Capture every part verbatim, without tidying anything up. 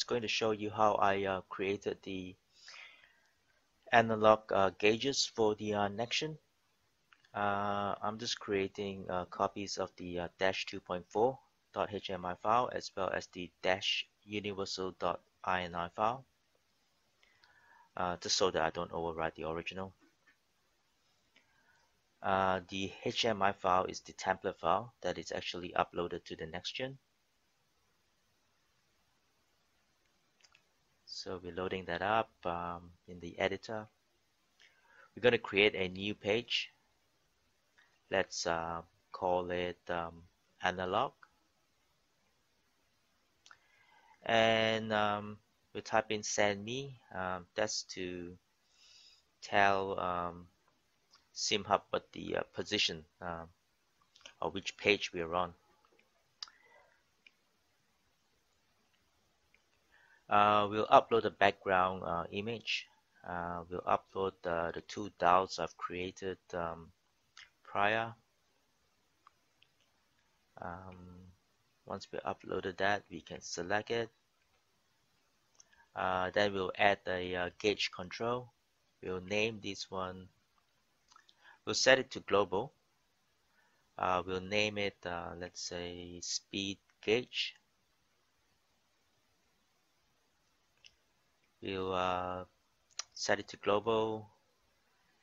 just going to show you how I uh, created the analog uh, gauges for the uh, Nextion. Uh, I'm just creating uh, copies of the uh, dash two point four dot H M I file as well as the dash universal dot I N I file, uh, just so that I don't overwrite the original. Uh, the H M I file is the template file that is actually uploaded to the Nextion. So we're loading that up um, in the editor. We're going to create a new page. Let's uh, call it um, analog. And um, we type in send me. Um, that's to tell um, SimHub what the uh, position uh, or which page we are on. Uh, we'll upload the background uh, image. Uh, we'll upload uh, the two D A Ws I've created um, prior. Um, once we uploaded that, we can select it. Uh, then we'll add a uh, gauge control. We'll name this one. We'll set it to global. Uh, we'll name it, uh, let's say, speed gauge. We'll uh, set it to global.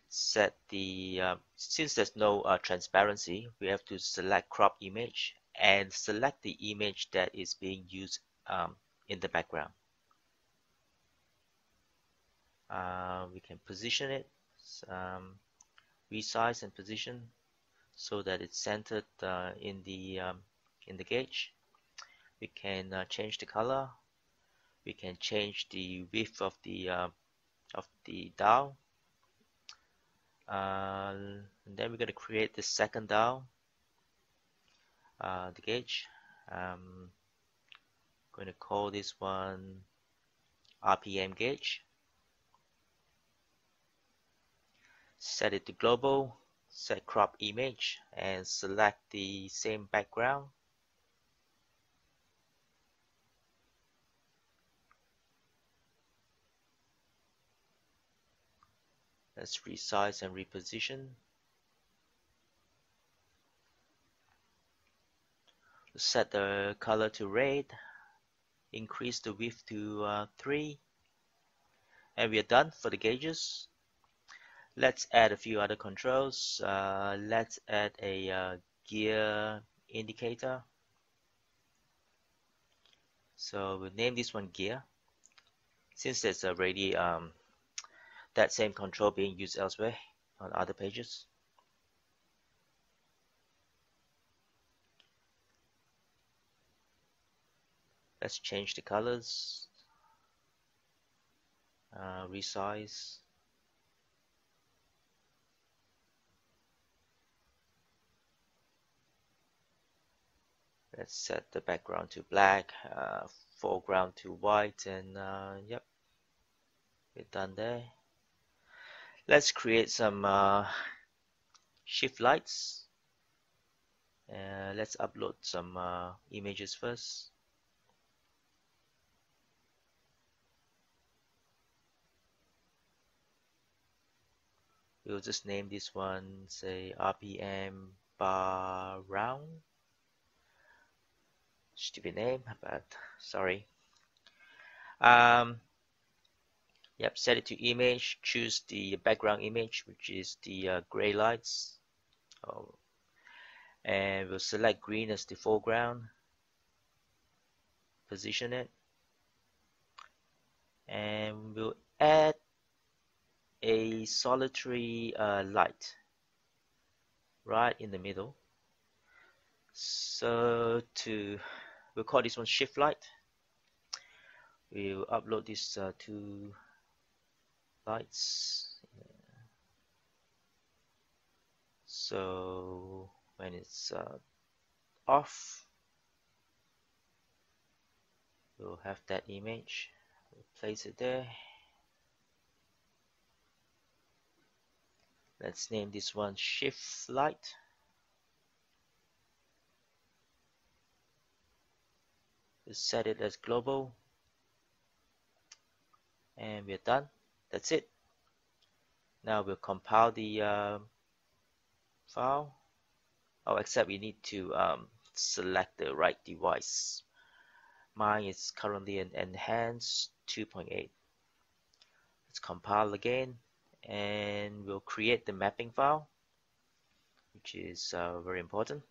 Set the uh, since there's no uh, transparency, we have to select crop image and select the image that is being used um, in the background. Uh, we can position it. Um, resize and position so that it's centered uh, in the um, in the gauge. We can uh, change the color. We can change the width of the uh, of the D A W. Uh, and then we're going to create the second D A W, uh, the gauge. Um, I'm going to call this one R P M gauge. Set it to global, set crop image, and select the same background. Let's resize and reposition. Set the color to red, increase the width to uh, three, and we are done for the gauges. Let's add a few other controls. Uh, let's add a uh, gear indicator. So we'll name this one gear. Since there's already um, that same control being used elsewhere on other pages. Let's change the colors, uh, resize. Let's set the background to black, uh, foreground to white, and uh, yep, we're done there. Let's create some uh, shift lights. Uh, let's upload some uh, images first. We'll just name this one, say R P M bar round. Stupid name, but sorry. Um, yep, set it to image. Choose the background image, which is the uh, gray lights, oh. and we'll select green as the foreground. Position it, and we'll add a solitary uh, light right in the middle. So to We'll call this one shift light. We'll upload these uh, two lights. So when it's uh, off, we'll have that image. We'll place it there. Let's name this one shift light. We'll set it as global. and we're done. That's it. Now we'll compile the uh, file. Oh, except we need to um, select the right device. Mine is currently an enhanced two point eight. Let's compile again, and we'll create the mapping file, which is uh, very important.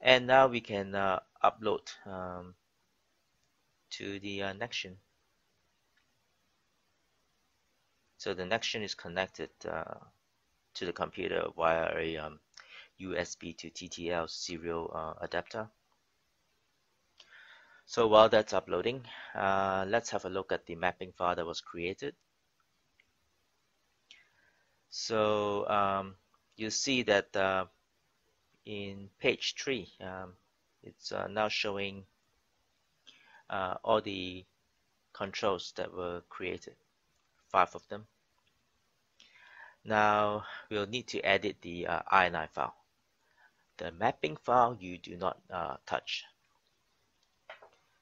And now we can uh, upload um, to the uh, Nextion. So the Nextion is connected uh, to the computer via a um, U S B to T T L serial uh, adapter. So while that's uploading, uh, let's have a look at the mapping file that was created. So um, you see that uh, in page three, um, it's uh, now showing uh, all the controls that were created, five of them. Now we'll need to edit the uh, I N I file. The mapping file you do not uh, touch.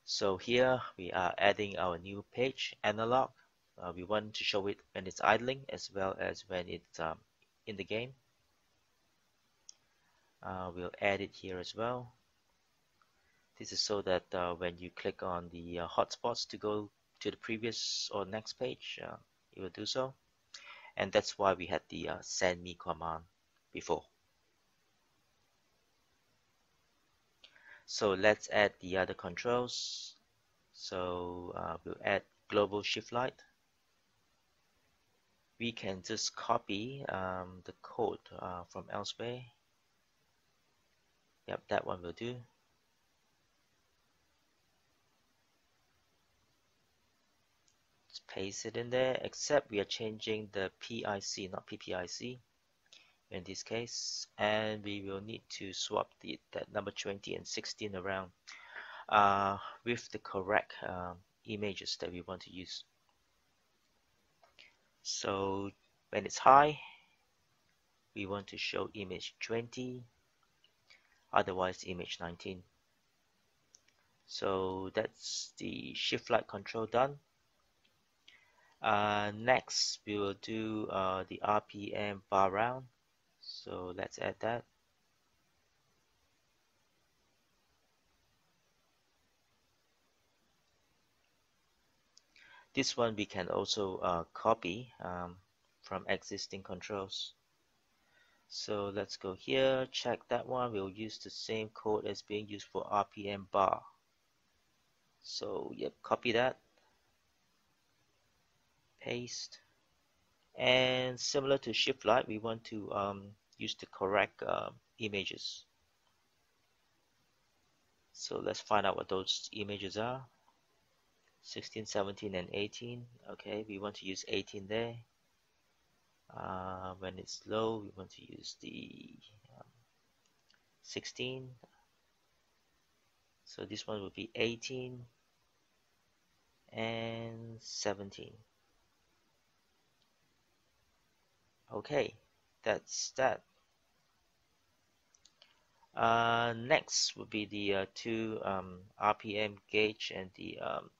So here we are adding our new page analog. Uh, we want to show it when it's idling as well as when it's um, in the game. Uh, we'll add it here as well. This is so that uh, when you click on the uh, hotspots to go to the previous or next page, uh, it will do so. And that's why we had the uh, send me command before. So let's add the other controls. So uh, we'll add global shift light. We can just copy um, the code uh, from elsewhere. Yep, that one will do. Just paste it in there, except we are changing the P I C, not P P I C. In this case, and we will need to swap the that number twenty and sixteen around uh, with the correct um, images that we want to use. So when it's high, we want to show image twenty, otherwise image nineteen. So that's the shift light control done. Uh, next we will do uh, the R P M bar round. So let's add that. This one we can also uh, copy um, from existing controls. So let's go here, check that one. We'll use the same code as being used for R P M bar. So yep, copy that, paste. And similar to shift light, we want to um, use the correct uh, images. So let's find out what those images are. sixteen, seventeen and eighteen. Okay, we want to use eighteen there. Uh, when it's low, we want to use the um, sixteen. So this one will be eighteen and seventeen. Okay, that's that. Uh, next would be the uh, two um, R P M gauge and the um,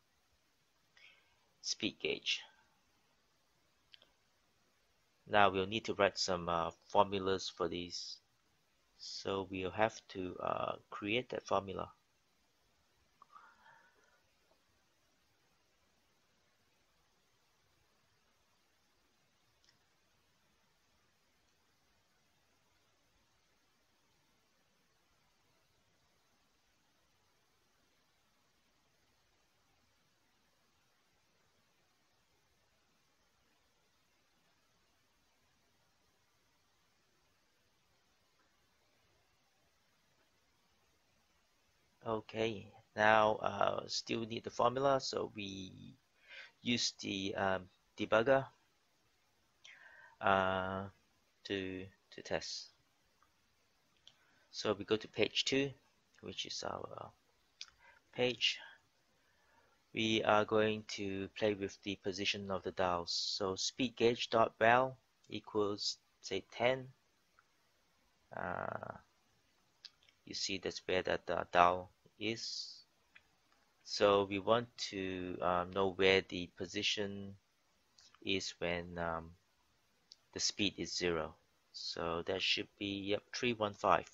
speed gauge. Now we'll need to write some uh, formulas for these. So we'll have to uh, create that formula. Okay, now uh, still need the formula, so we use the um, debugger uh, to, to test. So we go to page two, which is our uh, page. We are going to play with the position of the dials. So speed gauge dot val equals say ten. Uh, you see that's where that uh, dial is. So we want to um, know where the position is when um, the speed is zero. So that should be, yep, three one five.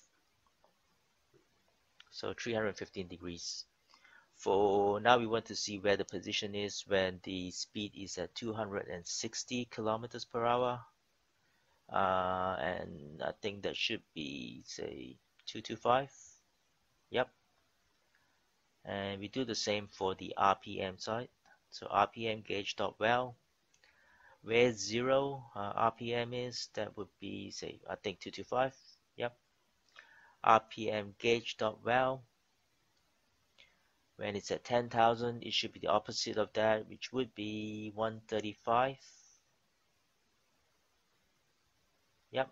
So three hundred fifteen degrees. For now, we want to see where the position is when the speed is at two hundred sixty kilometers per hour. Uh, and I think that should be, say, two two five. Yep. And we do the same for the R P M side. So R P M gauge dot well. Where zero uh, R P M is, that would be, say, I think two two five. Yep. R P M gauge dot well. When it's at ten thousand, it should be the opposite of that, which would be one thirty-five. Yep.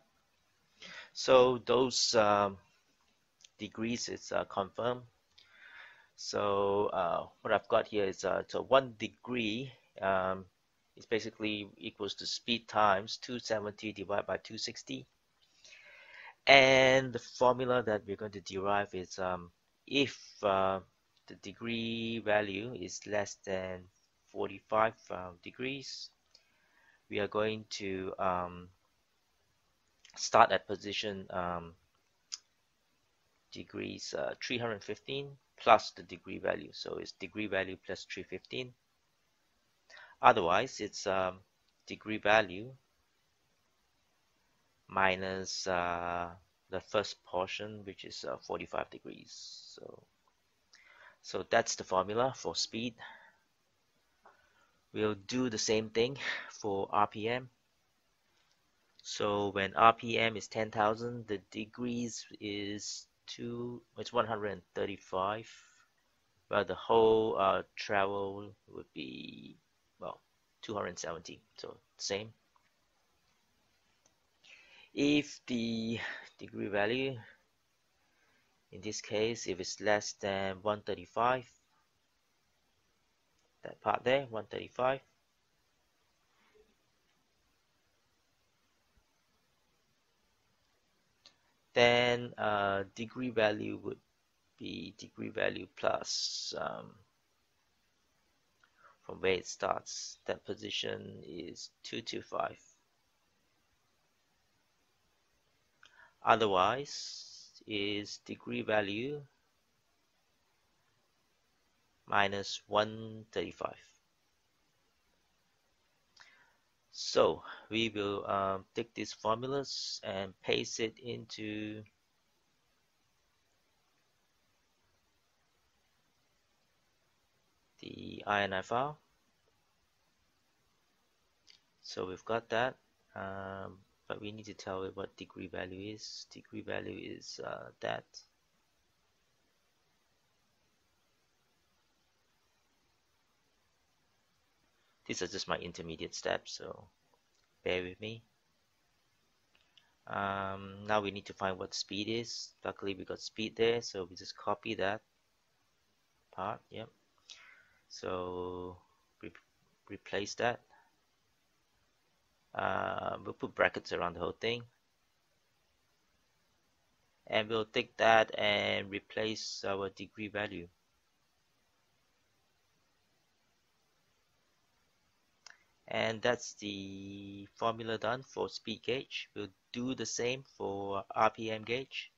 So those um, degrees is uh, confirmed. So uh, what I've got here is uh, so one degree um, is basically equals to speed times two seventy divided by two sixty. And the formula that we're going to derive is um, if uh, the degree value is less than forty-five uh, degrees, we are going to um, start at position um, degrees uh, three hundred fifteen plus the degree value. So it's degree value plus three fifteen. Otherwise, it's um, degree value minus uh, the first portion, which is uh, forty-five degrees. So So that's the formula for speed. We'll do the same thing for R P M. So when R P M is ten thousand, the degrees is two, it's one hundred thirty-five. Well, the whole uh, travel would be, well, two hundred seventy, so same. If the degree value, in this case, if it's less than one thirty-five, that part there, one thirty-five, then uh, degree value would be degree value plus um, from where it starts. That position is two two five. Otherwise, is degree value minus one thirty-five. So we will um, take these formulas and paste it into the I N I file. So we've got that. Um, But we need to tell it what degree value is. Degree value is uh, that. These are just my intermediate steps, so bear with me. Um, now we need to find what speed is. Luckily we got speed there, so we just copy that part. Yep. So re replace that. Uh, we'll put brackets around the whole thing, and we'll take that and replace our degree value. And that's the formula done for speed gauge. We'll do the same for R P M gauge.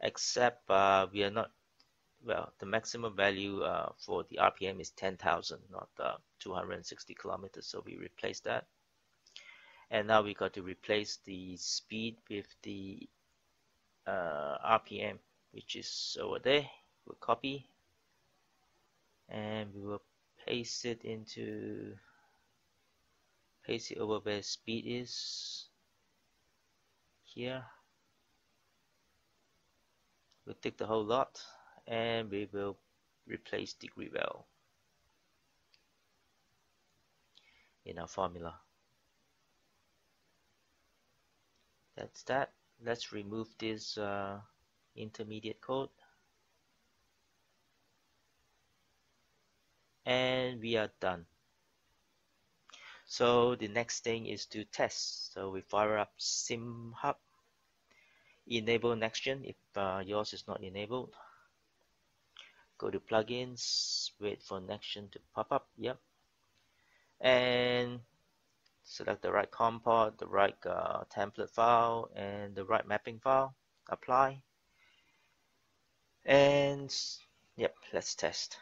Except uh, we are not, well, the maximum value uh, for the R P M is ten thousand, not uh, two hundred sixty kilometers, so we replace that. And now we got to replace the speed with the uh, R P M, which is over there. We'll copy and we will paste it into, paste it over where speed is here. We'll take the whole lot and we will replace degree value in our formula. That's that. Let's remove this uh, intermediate code and we are done. So the next thing is to test. So we fire up SimHub, enable Nextion if uh, yours is not enabled. Go to plugins, wait for Nextion to pop up, yep. And select the right COM port, the right uh, template file, and the right mapping file, apply. And yep, let's test.